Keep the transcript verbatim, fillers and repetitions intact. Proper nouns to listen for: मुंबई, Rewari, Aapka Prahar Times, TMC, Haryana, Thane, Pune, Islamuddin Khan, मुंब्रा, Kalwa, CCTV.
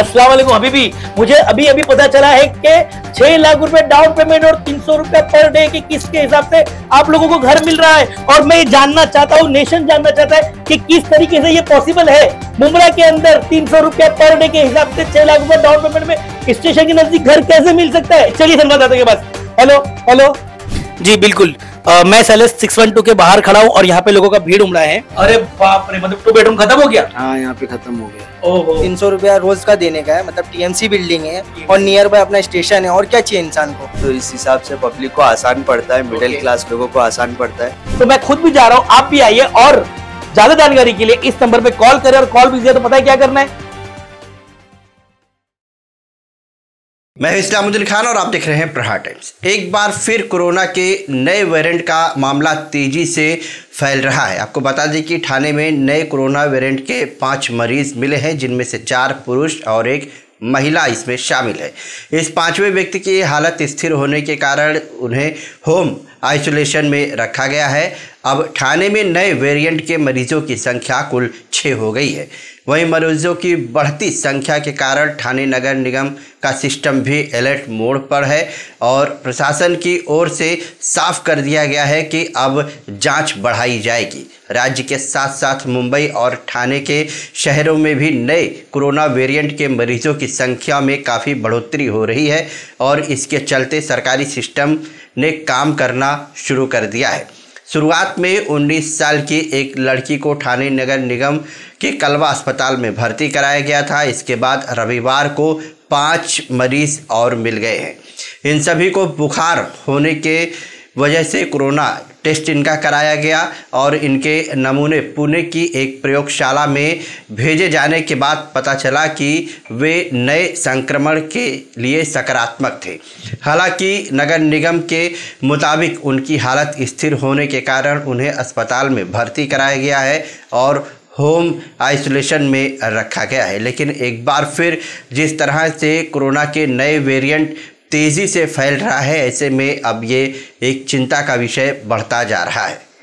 अस्सलाम वालेकुम। अभी भी मुझे अभी अभी पता चला है कि छह लाख रुपए डाउन पेमेंट और तीन सौ रुपए पर डे की किस्त के हिसाब से आप लोगों को घर मिल रहा है। और मैं ये जानना चाहता हूँ, नेशन जानना चाहता है कि किस तरीके से ये पॉसिबल है। मुंब्रा के अंदर तीन सौ रुपए पर डे के हिसाब से छह लाख रुपए डाउन पेमेंट में स्टेशन के नजदीक घर कैसे मिल सकता है? चलिए संवाददाता के पास। हेलो हेलो जी, बिल्कुल। Uh, मैं सैलेस सिक्स वन टू के बाहर खड़ा हूँ और यहाँ पे लोगों का भीड़ उमड़ा है। अरे बाप रे, मतलब टू बेडरूम खत्म हो गया? हाँ, यहाँ पे खत्म हो गया। ओहो, तीन सौ रुपया रोज का देने का है। मतलब टीएमसी बिल्डिंग है और नियर बाय अपना स्टेशन है, और क्या चाहिए इंसान को? तो इस हिसाब से पब्लिक को आसान पड़ता है, मिडिल क्लास लोगों को आसान पड़ता है। तो मैं खुद भी जा रहा हूँ, आप भी आइए और ज्यादा जानकारी के लिए इस नंबर पे कॉल करें। और कॉल भी किया तो पता है क्या करना है। मैं हूं इस्लामुद्दीन खान और आप देख रहे हैं प्रहार टाइम्स। एक बार फिर कोरोना के नए वेरिएंट का मामला तेजी से फैल रहा है। आपको बता दें कि ठाणे में नए कोरोना वेरिएंट के पाँच मरीज मिले हैं, जिनमें से चार पुरुष और एक महिला इसमें शामिल है। इस पांचवें व्यक्ति की हालत स्थिर होने के कारण उन्हें होम आइसोलेशन में रखा गया है। अब ठाणे में नए वेरिएंट के मरीजों की संख्या कुल छः हो गई है। वहीं मरीजों की बढ़ती संख्या के कारण ठाणे नगर निगम का सिस्टम भी अलर्ट मोड पर है और प्रशासन की ओर से साफ कर दिया गया है कि अब जांच बढ़ाई जाएगी। राज्य के साथ साथ मुंबई और ठाणे के शहरों में भी नए कोरोना वेरिएंट के मरीजों की संख्या में काफ़ी बढ़ोतरी हो रही है और इसके चलते सरकारी सिस्टम ने काम करना शुरू कर दिया है। शुरुआत में उन्नीस साल की एक लड़की को ठाणे नगर निगम के कलवा अस्पताल में भर्ती कराया गया था। इसके बाद रविवार को पाँच मरीज और मिल गए हैं। इन सभी को बुखार होने के वजह से कोरोना टेस्ट इनका कराया गया और इनके नमूने पुणे की एक प्रयोगशाला में भेजे जाने के बाद पता चला कि वे नए संक्रमण के लिए सकारात्मक थे। हालांकि नगर निगम के मुताबिक उनकी हालत स्थिर होने के कारण उन्हें अस्पताल में भर्ती कराया गया है और होम आइसोलेशन में रखा गया है। लेकिन एक बार फिर जिस तरह से कोरोना के नए वेरिएंट तेज़ी से फैल रहा है, ऐसे में अब ये एक चिंता का विषय बढ़ता जा रहा है।